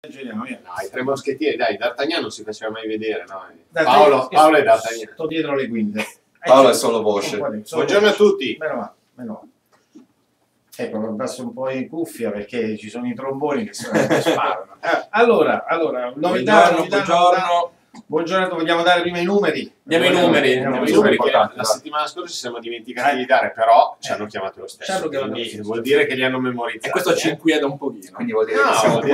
I tre moschettieri, dai, d'Artagnan non si faceva mai vedere, no? Paolo e d'Artagnan. Sto dietro le guide. Paolo è solo voce. Buongiorno a tutti. Meno male. Ecco, non passo un po' in cuffia perché ci sono i tromboni che sparano. Allora, novità. Buongiorno, vogliamo dare prima i numeri? Diamo i numeri perché la settimana scorsa ci siamo dimenticati di dare, però ci hanno chiamato lo stesso. Vuol dire che li hanno memorizzati. E questo ci inquieta un pochino. Vuol dire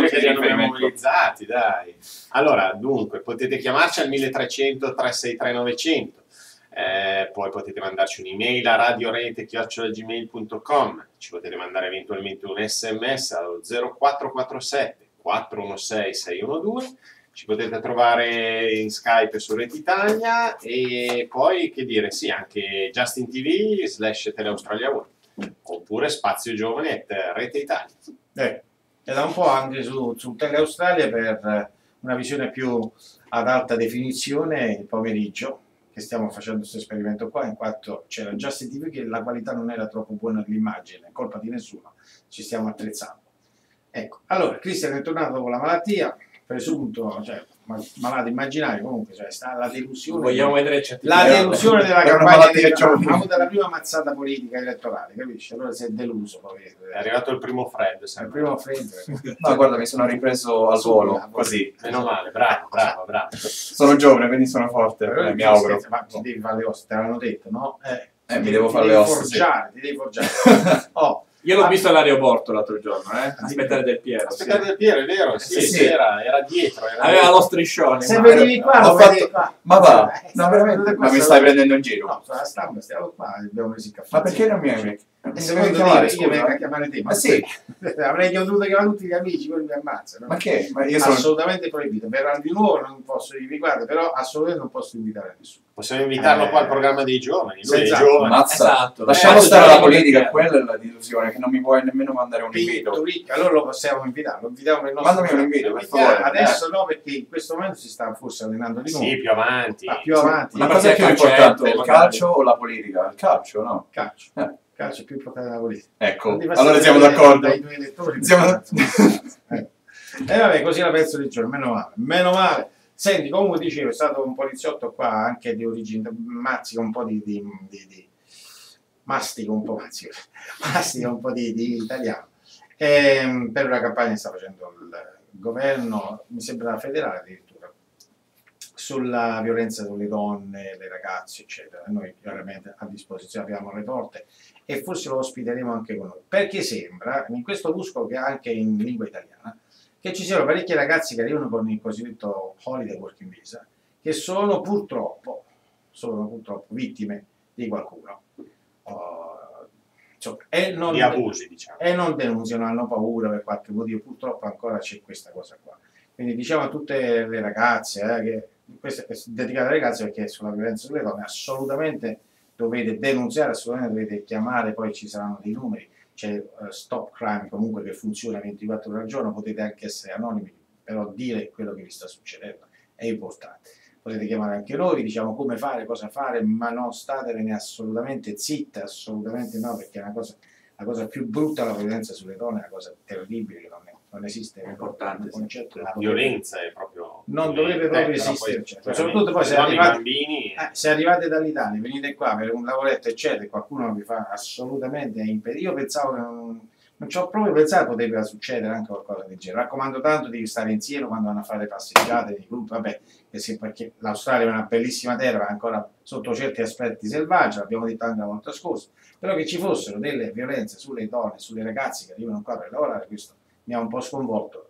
che li hanno memorizzati, dai. Allora, dunque, potete chiamarci al 1300 363 900. Poi potete mandarci un'email a radiorete@gmail.com. Ci potete mandare eventualmente un SMS allo 0447 416 612. Ci potete trovare in Skype su Rete Italia e poi, che dire, sì, anche justin.tv/teleaustralia oppure spaziogiovane@Rete Italia. E da un po' anche su Teleaustralia per una visione più ad alta definizione il pomeriggio, che stiamo facendo questo esperimento qua, in quanto c'era Justin TV che la qualità non era troppo buona dell'immagine, colpa di nessuno, ci stiamo attrezzando. Ecco, allora, Cristian è tornato dopo la malattia, presunto, cioè malato immaginario, comunque, cioè, sta la delusione. Vogliamo vedere la delusione della campagna della prima mazzata politica elettorale, capisci? Allora si è deluso. Poi è arrivato il primo freddo. Sempre. Il primo freddo. Ma guarda, mi sono ripreso al suolo. Così, meno male, bravo. Sono giovane, quindi sono forte. Mi auguro. Ma ti devi fare le ossa, te l'hanno detto, no? Mi devo fare le ossa. Ti devi forgiare. Oh. Io l'ho visto all'aeroporto l'altro giorno, aspettare Del Piero. È vero, sì. Era dietro. Aveva lo striscione. Se venivi qua, Ma mi stai prendendo in giro? No, sono stampa, stiamo qua, abbiamo preso il caffè. Ma perché non mi hai... Secondo me io vengo a chiamare te. Ma sì. Avrei dovuto chiamare tutti gli amici, poi mi ammazzano. Ma che? Assolutamente proibito. Verranno di nuovo, non posso invitarlo, però assolutamente non posso invitare nessuno. Possiamo invitarlo qua al programma dei giovani. Esatto. Lasciamo stare la politica, quella è la delusione. Non mi vuoi nemmeno mandare un invito. Allora lo possiamo invitare, lo invitiamo per il nostro. Mandami un invito, per favore. Adesso no, perché in questo momento si sta forse allenando di nuovo. Sì, più avanti. La cosa più importante, il calcio o la politica? Il calcio, no? Calcio. Calcio è più importante della politica. Ecco, allora siamo d'accordo. E vabbè, così la penso di giorno, meno male. Senti, comunque dicevo, è stato un poliziotto qua anche di origine, mastica un po' di italiano, per una campagna che sta facendo il governo, mi sembra federale addirittura, sulla violenza sulle donne, le ragazze, eccetera. Noi chiaramente a disposizione abbiamo le porte e forse lo ospiteremo anche con noi, perché sembra, in questo busco che anche in lingua italiana, che ci siano parecchi ragazzi che arrivano con il cosiddetto holiday working visa, che sono purtroppo vittime di qualcuno. Di abusi, diciamo. E non denunziano, hanno paura per qualche motivo, purtroppo ancora c'è questa cosa qua. Quindi diciamo a tutte le ragazze, che questa è dedicata alle ragazze perché sulla violenza sulle donne assolutamente dovete denunziare, assolutamente dovete chiamare, poi ci saranno dei numeri, c'è Stop Crime comunque che funziona 24 ore al giorno, potete anche essere anonimi, però dire quello che vi sta succedendo è importante. Potete chiamare anche noi, diciamo come fare, cosa fare, ma non statevene assolutamente zitte, assolutamente no, perché è la cosa più brutta, la violenza sulle donne, è una cosa terribile, che non esiste. È importante. La violenza è proprio... Non dovrebbe proprio esistere, soprattutto poi se arrivate dall'Italia, venite qua per un lavoretto, eccetera, qualcuno non vi fa assolutamente impedire. Io pensavo che non ci ho proprio pensato, poteva succedere anche qualcosa del genere. Raccomando tanto di stare insieme quando vanno a fare passeggiate di gruppo, vabbè, perché l'Australia è una bellissima terra, ma ancora sotto certi aspetti selvaggia, l'abbiamo detto anche la volta scorsa, però che ci fossero delle violenze sulle donne, sulle ragazze che arrivano qua per lavorare, questo mi ha un po' sconvolto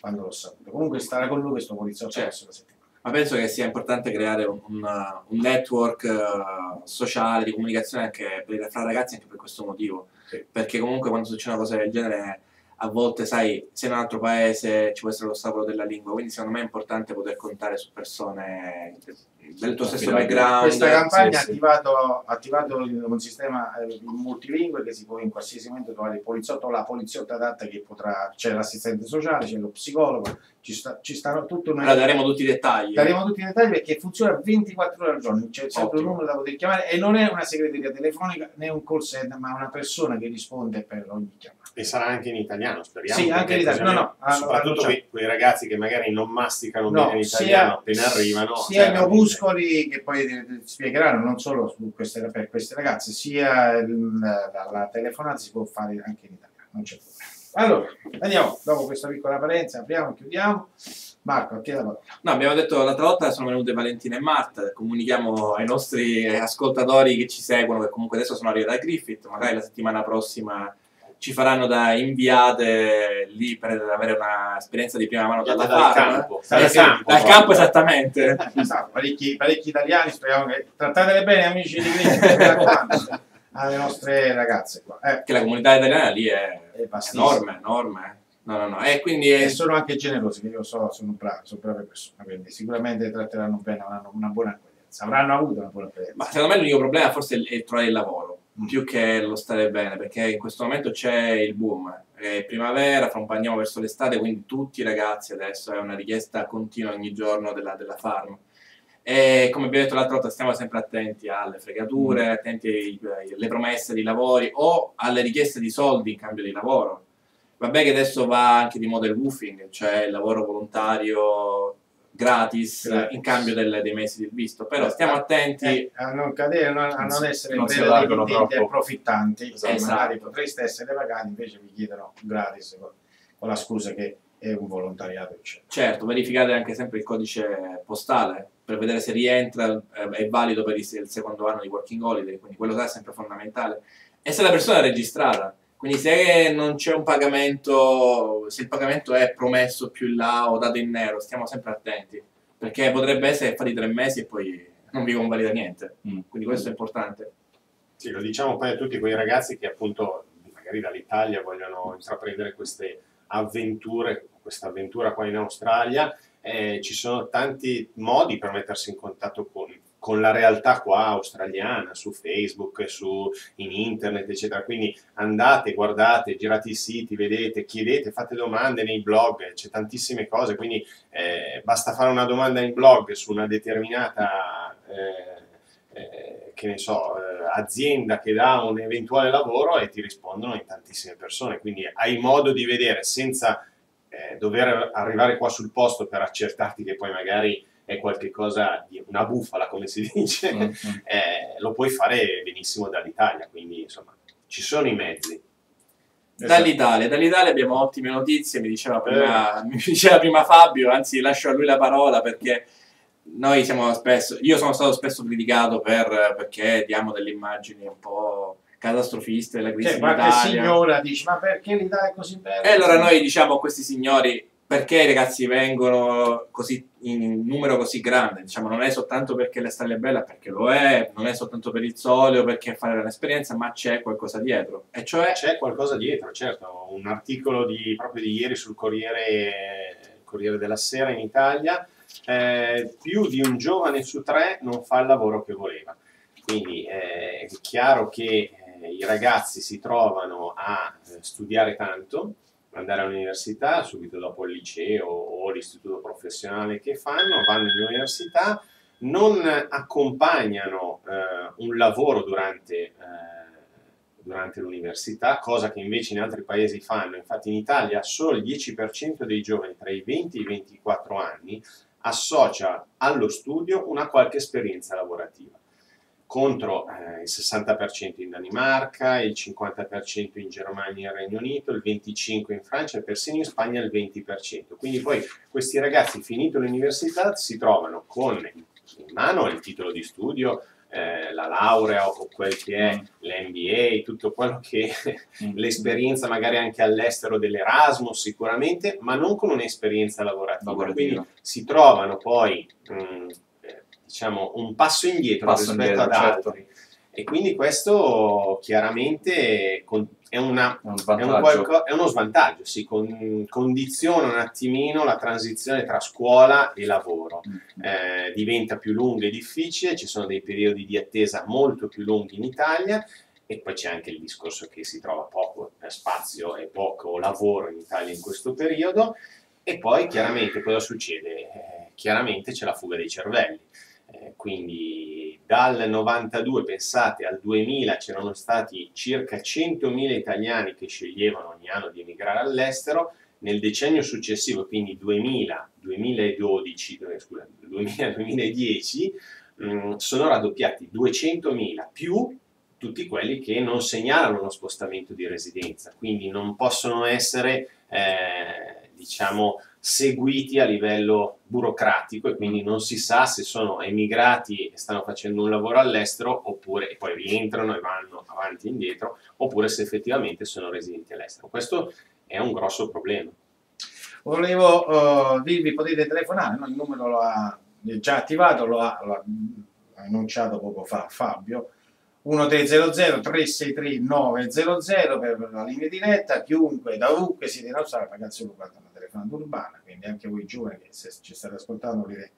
quando l'ho saputo. Comunque starà con lui questo poliziotto la settimana. Ma penso che sia importante creare un network sociale di comunicazione anche tra ragazzi, anche per questo motivo. Sì. Perché comunque quando succede una cosa del genere, a volte, sai, se in un altro paese ci può essere l'ostacolo della lingua, quindi secondo me è importante poter contare su persone del tuo stesso background. Questa campagna ha attivato un sistema multilingue che si può in qualsiasi momento trovare il poliziotto o la poliziotta adatta, che potrà, c'è l'assistente sociale, c'è lo psicologo, ci stanno tutto. Allora daremo tutti i dettagli. Daremo tutti i dettagli perché funziona 24 ore al giorno, c'è sempre un numero da poter chiamare e non è una segreteria telefonica né un call center, ma una persona che risponde per ogni chiamata. E sarà anche in italiano. italiano, speriamo. Sì, anche l'italiano. Soprattutto quei ragazzi che magari non masticano bene l'italiano appena arrivano. Sia i neopuscoli, che poi spiegheranno, non solo per queste ragazze, sia la telefonata si può fare anche in italiano, non c'è problema. Allora, andiamo, dopo questa piccola parentesi, apriamo e chiudiamo. Marco, a te la parola. No, abbiamo detto l'altra volta, sono venute Valentina e Marta, comunichiamo ai nostri ascoltatori che ci seguono, che comunque adesso sono arrivati da Griffith, magari la settimana prossima ci faranno da inviate lì per avere un'esperienza di prima mano dalla campo. Dal campo, esattamente. Esatto, parecchi italiani, speriamo che... Trattatele bene, amici di Griffith, mi raccomando. Alle nostre ragazze qua. Che la comunità italiana lì è enorme, enorme. No. Quindi è... E sono anche generosi, che io so, sono brave persone, quindi sicuramente tratteranno bene, avranno una buona accoglienza, avranno avuto una buona accoglienza. Ma secondo me l'unico problema forse è trovare il lavoro, più che lo stare bene, perché in questo momento c'è il boom, è primavera, fra un po' andiamo verso l'estate, quindi tutti i ragazzi adesso è una richiesta continua ogni giorno della farm. E come abbiamo detto l'altra volta, stiamo sempre attenti alle fregature, attenti alle promesse di lavori o alle richieste di soldi in cambio di lavoro. Vabbè che adesso va anche di moda il woofing, cioè il lavoro volontario gratis. In cambio dei mesi del visto, però stiamo attenti a non cadere, a non essere in preda approfittanti, esatto. Magari potreste essere pagati, invece vi chiedono gratis con la scusa che è un volontariato, eccetera. Certo, verificate anche sempre il codice postale per vedere se rientra, è valido per il secondo anno di working holiday, quindi quello sarà sempre fondamentale. E se la persona è registrata, quindi se non c'è un pagamento, se il pagamento è promesso più in là o dato in nero, stiamo sempre attenti, perché potrebbe essere che fate 3 mesi e poi non vi convalida niente, quindi questo è importante. Sì, lo diciamo poi a tutti quei ragazzi che appunto magari dall'Italia vogliono intraprendere queste avventure, questa avventura qua in Australia. Ci sono tanti modi per mettersi in contatto con la realtà qua australiana, su Facebook, in internet, eccetera. Quindi andate, guardate, girate i siti, vedete, chiedete, fate domande nei blog, c'è tantissime cose, quindi basta fare una domanda in blog su una determinata che ne so, azienda che dà un eventuale lavoro e ti rispondono in tantissime persone, quindi hai modo di vedere senza dover arrivare qua sul posto per accertarti che poi magari è qualcosa di una bufala, come si dice, lo puoi fare benissimo dall'Italia, quindi insomma ci sono i mezzi. Dall'Italia abbiamo ottime notizie, mi diceva prima Fabio, anzi lascio a lui la parola, perché noi siamo spesso, io sono stato spesso criticato perché diamo delle immagini un po' catastrofiste della crisi in Italia. Qualche signora dice, ma perché l'Italia è così bella? E allora noi diciamo a questi signori, perché i ragazzi vengono così in numero così grande? Diciamo, non è soltanto perché l'Australia è bella, perché lo è, non è soltanto per il sole o perché fare un'esperienza, ma c'è qualcosa dietro. E cioè c'è qualcosa dietro, certo. Un articolo proprio di ieri sul Corriere della Sera in Italia, più di un giovane su 3 non fa il lavoro che voleva. Quindi è chiaro che i ragazzi si trovano a studiare tanto, andare all'università, subito dopo il liceo o l'istituto professionale che fanno, vanno all'università, non accompagnano un lavoro durante l'università, cosa che invece in altri paesi fanno. Infatti in Italia solo il 10% dei giovani tra i 20 e i 24 anni associa allo studio una qualche esperienza lavorativa, contro il 60% in Danimarca, il 50% in Germania e Regno Unito, il 25% in Francia e persino in Spagna il 20%. Quindi poi questi ragazzi, finito l'università, si trovano con in mano il titolo di studio, la laurea o quel che è l'MBA, tutto quello che l'esperienza magari anche all'estero dell'Erasmus sicuramente, ma non con un'esperienza lavorativa. Quindi si trovano poi... diciamo, un passo indietro rispetto ad altri, e quindi questo chiaramente è uno svantaggio, si condiziona un attimino la transizione tra scuola e lavoro, diventa più lunga e difficile, ci sono dei periodi di attesa molto più lunghi in Italia, e poi c'è anche il discorso che si trova poco spazio e poco lavoro in Italia in questo periodo, e poi chiaramente cosa succede? Chiaramente c'è la fuga dei cervelli, quindi Dal 92, pensate, al 2000 c'erano stati circa 100.000 italiani che sceglievano ogni anno di emigrare all'estero. Nel decennio successivo, quindi 2000-2010, sono raddoppiati 200.000 più tutti quelli che non segnalano lo spostamento di residenza, quindi non possono essere diciamo seguiti a livello burocratico, e quindi non si sa se sono emigrati e stanno facendo un lavoro all'estero, oppure e poi rientrano e vanno avanti e indietro, oppure se effettivamente sono residenti all'estero. Questo è un grosso problema. Volevo dirvi, potete telefonare, no? Il numero lo ha già attivato, lo ha annunciato poco fa Fabio, 1300 363 900 per la linea diretta. Chiunque, da ovunque siete in Australia, ragazzi, lo guardano la telefonata urbana, quindi anche voi giovani che se ci state ascoltando volete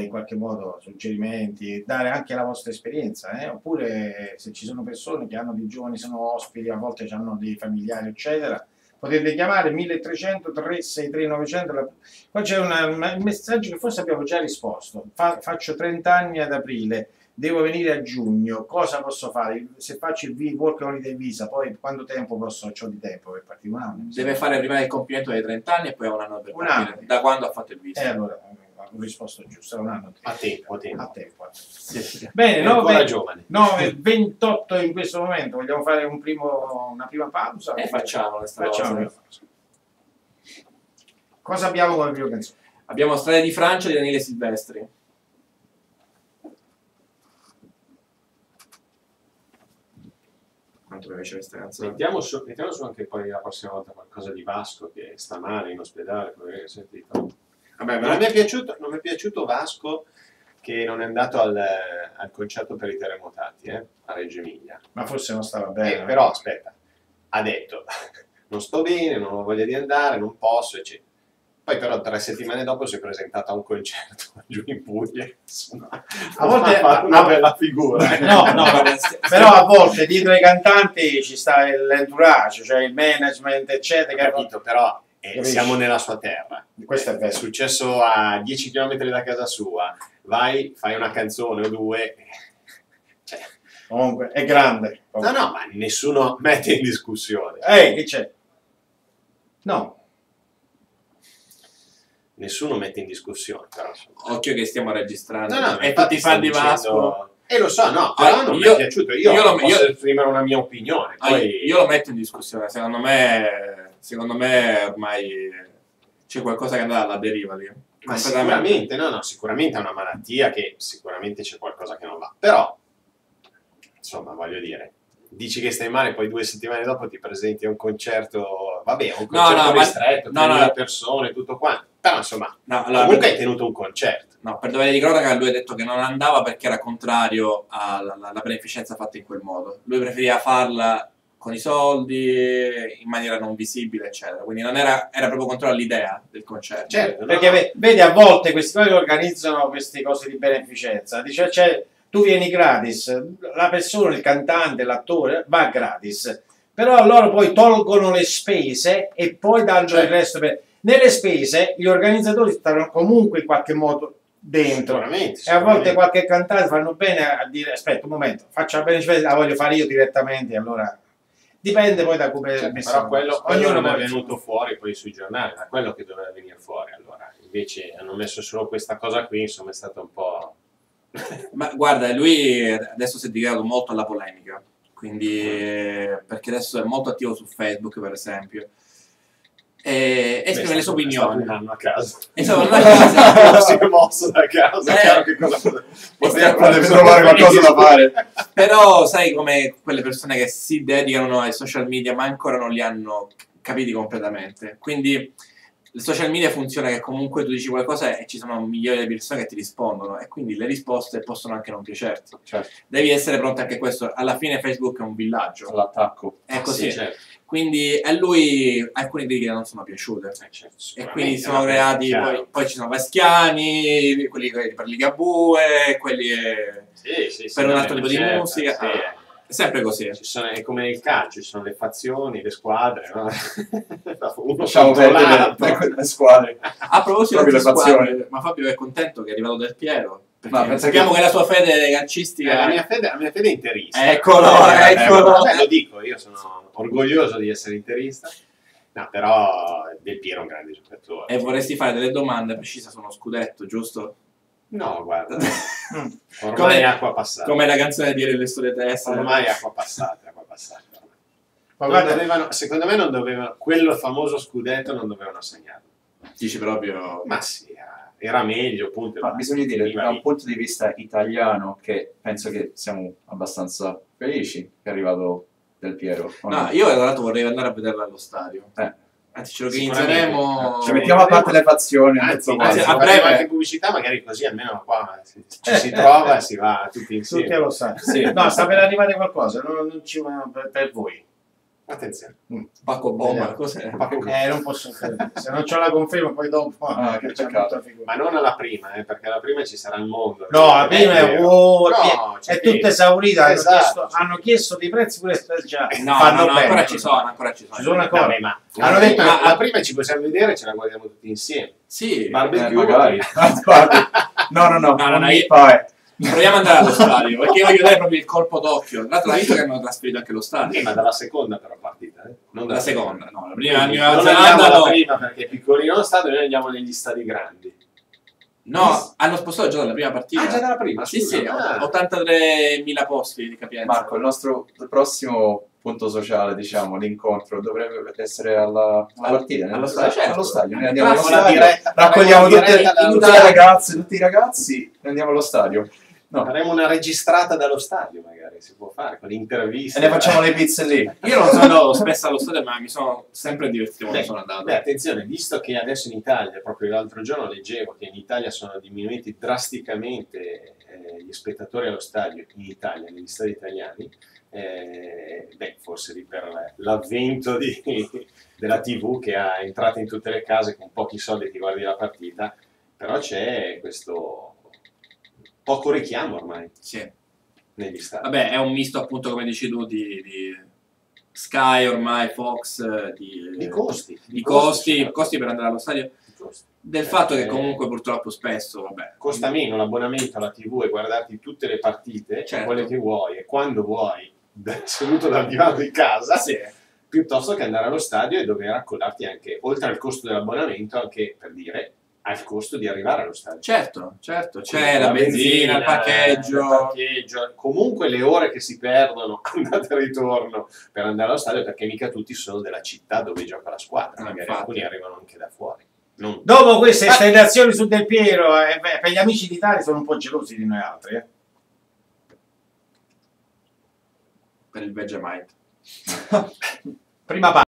in qualche modo suggerimenti, dare anche la vostra esperienza, oppure se ci sono persone che hanno dei giovani, sono ospiti, a volte hanno dei familiari eccetera, potete chiamare 1300 363 900. Qua c'è un messaggio che forse abbiamo già risposto: faccio 30 anni ad aprile, devo venire a giugno, cosa posso fare? Se faccio il work holiday visa, poi quanto tempo posso? C'ho di tempo per partire, un anno? Deve fare prima il compimento dei 30 anni e poi un anno per partire. Da quando ha fatto il visa? Allora, ho risposto giusto, un anno. A tempo, a tempo. A tempo. Sì. Bene, 9:28 in questo momento, vogliamo fare una prima pausa? Facciamo. Cosa abbiamo come prima canzone? Abbiamo Strade di Francia di Daniele Silvestri. Mettiamo su anche poi la prossima volta qualcosa di Vasco, che sta male in ospedale, come avete sentito. Vabbè, ma non mi è piaciuto Vasco, che non è andato al concerto per i terremotati a Reggio Emilia. Ma forse non stava bene. Però aspetta, ha detto non sto bene, non ho voglia di andare, non posso, eccetera. Poi però 3 settimane dopo si è presentato a un concerto giù in Puglia. A volte fa una bella figura. No, però a volte dietro ai cantanti ci sta l'entourage, cioè il management, eccetera. Capito, però siamo nella sua terra. Questo è successo a 10 km da casa sua. Vai, fai una canzone o due. Cioè. Comunque, è grande. Comunque. No, ma nessuno mette in discussione. Che c'è? No. Nessuno mette in discussione, però. Occhio che stiamo registrando. No, e tutti fan di Vasco. E lo so, no, però non mi è piaciuto. Io posso esprimere una mia opinione. Poi... Io lo metto in discussione. Secondo me ormai c'è qualcosa che andrà alla deriva lì. Ma sicuramente, sicuramente è una malattia, che sicuramente c'è qualcosa che non va. Però, insomma, voglio dire, dici che stai male, poi 2 settimane dopo ti presenti a un concerto, vabbè, un concerto ristretto, 3.000 persone, tutto quanto. Però insomma, comunque hai tenuto un concerto. No, per dovere di cronaca lui ha detto che non andava perché era contrario alla beneficenza fatta in quel modo. Lui preferiva farla con i soldi, in maniera non visibile, eccetera. Quindi non era proprio contrario all'idea del concerto. Certo, perché vedi, a volte questi qua che organizzano queste cose di beneficenza, dice, cioè, tu vieni gratis, la persona, il cantante, l'attore, va gratis. Però loro poi tolgono le spese e poi danno il resto per... Nelle spese gli organizzatori stanno comunque in qualche modo dentro, sicuramente. E a volte qualche cantante fanno bene a dire aspetta un momento, faccio la beneficenza, la voglio fare io direttamente, allora dipende poi da come è messo. Però quello non è venuto fuori poi sui giornali, da quello che doveva venire fuori, allora invece hanno messo solo questa cosa qui, insomma è stato un po'... Ma guarda, lui adesso si è dedicato molto alla polemica, quindi perché adesso è molto attivo su Facebook, per esempio, e esprime le sue opinioni. A casa. Insomma, non si è mosso da casa, chiaro che cosa potrebbe trovare qualcosa da fare. Però sai come quelle persone che si dedicano ai social media ma ancora non li hanno capiti completamente. Quindi il social media funziona che comunque tu dici qualcosa e ci sono migliaia di persone che ti rispondono, e quindi le risposte possono anche non piacerti. Certo. Devi essere pronto anche a questo. Alla fine Facebook è un villaggio. L'attacco. È così. Sì, certo. Quindi a lui alcune critiche non sono piaciute. Certo, e quindi sono creati, poi ci sono Vaschiani, quelli per Ligabue, quelli per un altro tipo di musica. Sì. È sempre così. È come nel calcio, ci sono le fazioni, le squadre, no? Uno per quelle squadre. A proposito di squadre, ma Fabio è contento che è arrivato Del Piero. Perché sappiamo che la sua fede calcistica... La mia fede è interista. Eccolo, eccolo. Vabbè, lo dico, io sono orgoglioso di essere interista. No, però Del Piero è un grande giocatore. E vorresti fare delle domande precise su uno scudetto, giusto? No, guarda. Ormai è acqua passata. Come la canzone di Le storie tese. Ormai è acqua passata, acqua passata. Ma guarda, secondo me non dovevano... Quello famoso scudetto non dovevano assegnarlo. Dici proprio... Ma sì, era meglio, appunto. Ma bisogna dire, da un punto di vista italiano, che penso che siamo abbastanza felici che è arrivato Del Piero. No, io tra l'altro vorrei andare a vederlo allo stadio. Anzi, ce lo organizzeremo... Ci mettiamo a parte le fazioni. Anzi, a breve anche pubblicità, magari così almeno qua ci si trova e si va tutti insieme. Tutti lo sanno. Sì. No, sta per arrivare qualcosa, non ci va per voi. Attenzione, Paco Bomba, cos'è? Non posso credere. Se non c'ho la conferma, poi dopo. Che peccato. Ma non alla prima, perché alla prima ci sarà il mondo. No, la prima è tutta esaurita. Esatto. Hanno chiesto dei prezzi pure sfregiati. No, ancora ci sono. Ancora. Ma hanno detto la prima ci possiamo vedere, ce la guardiamo tutti insieme. Sì, barbecue. No. Proviamo ad andare allo stadio, perché io voglio dare proprio il colpo d'occhio. Tra l'altro, visto che hanno trasferito anche lo stadio. Ma dalla seconda però partita, non dalla seconda, no, la prima. Non andiamo alla prima perché è piccolino lo stadio, noi andiamo negli stadi grandi. No, hanno spostato già dalla prima partita. Ah, già dalla prima? Sì, 83.000 posti di capienza. Marco, il nostro prossimo punto sociale, diciamo, l'incontro dovrebbe essere alla partita, allo stadio. Allo stadio. Noi andiamo allo stadio, raccogliamo tutti i ragazzi e andiamo allo stadio. No. Faremo una registrata dallo stadio, magari si può fare con l'intervista. E ne facciamo le pizze lì. Io non sono spesso allo stadio, ma mi sono sempre divertito quando sono andato. Beh, attenzione, visto che adesso in Italia, proprio l'altro giorno leggevo che in Italia sono diminuiti drasticamente gli spettatori allo stadio, in Italia, negli stadi italiani, forse lì per l'avvento della TV che ha entrato in tutte le case con pochi soldi ti guardi la partita, però c'è questo... poco richiamo ormai negli stati. Vabbè, è un misto appunto, come dici tu, di Sky ormai, Fox, di costi per andare allo stadio, del fatto che comunque purtroppo spesso costa meno l'abbonamento alla TV e guardarti tutte le partite, quelle che vuoi e quando vuoi, seduto dal divano di casa, piuttosto che andare allo stadio e dover accodarti anche, oltre al costo dell'abbonamento, anche per dire... al costo di arrivare allo stadio. Certo, c'è la benzina, il parcheggio, comunque le ore che si perdono andata e ritorno per andare allo stadio, perché mica tutti sono della città dove gioca la squadra, magari alcuni arrivano anche da fuori. Dopo queste esternazioni su Del Piero, per gli amici d'Italia sono un po' gelosi di noi altri. Per il Vegemite. Prima parte.